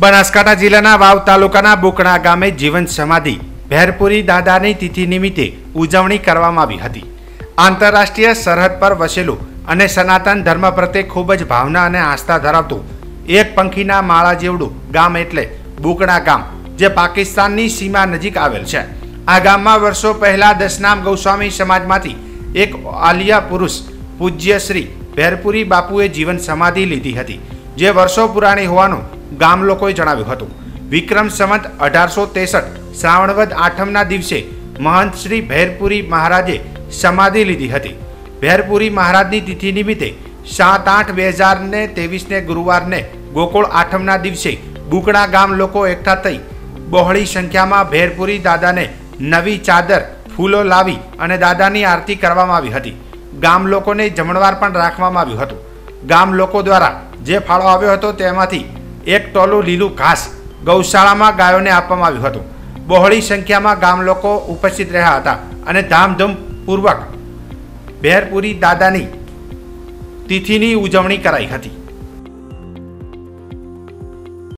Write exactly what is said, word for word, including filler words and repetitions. बनासकांठा जिल्लाना वाव तालुकाना बूकणा गामे जीवन समाधि भेरपुरी दादानी तिथि निमित्ते उजवणी करवामां आवी हती। आंतरराष्ट्रीय सरहद पर वसेलो अने सनातन धर्म प्रत्ये खूब ज भावना अने आस्था धरावतो एक पंखीना माळा जेवडुं गाम एटले बूकणा गाम जे पाकिस्ताननी सीमा नजीक आवेल छे। आ गाममां वर्षो पहेला दशनाम गोस्वामी समाजमांथी एक आलिया पुरुष पूज्य श्री भेरपुरी बापूए जीवन समाधि लीधी हती, जे वर्षो पुराणी होवानुं गाम लोकोए जणाव्युं हतुं। विक्रम संवत अठार सौ त्रेसठ श्रावणवद आठमना दिवसे महंत श्री भेरपुरी महाराजे समाधि लीधी हती। भेरपुरी महाराजनी तिथि निमित्ते सात आठ बे हज़ार ने तेवीस ने गुरुवार ने गोकुल आठमना दिवसे बूकणा गाम लोको एकठा थई बहोळी संख्यामां भेरपुरी दादाने नवी चादर फूलो लावी अने दादानी आरती करवामां आवी हती। गाम लोकोने जमणवार पण राखवामां आव्युं हतुं। गाम लोको द्वारा जे फाळो आव्यो हतो तेमांथी एक टोलू लीलू घास गौशाळामां गायोने आपवामां आव्युं हतुं। बहोळी संख्यामां गाम लोको उपस्थित रह्या हता अने धामधूमपूर्वक भेरपुरी दादानी तिथिनी उजवणी कराई हती।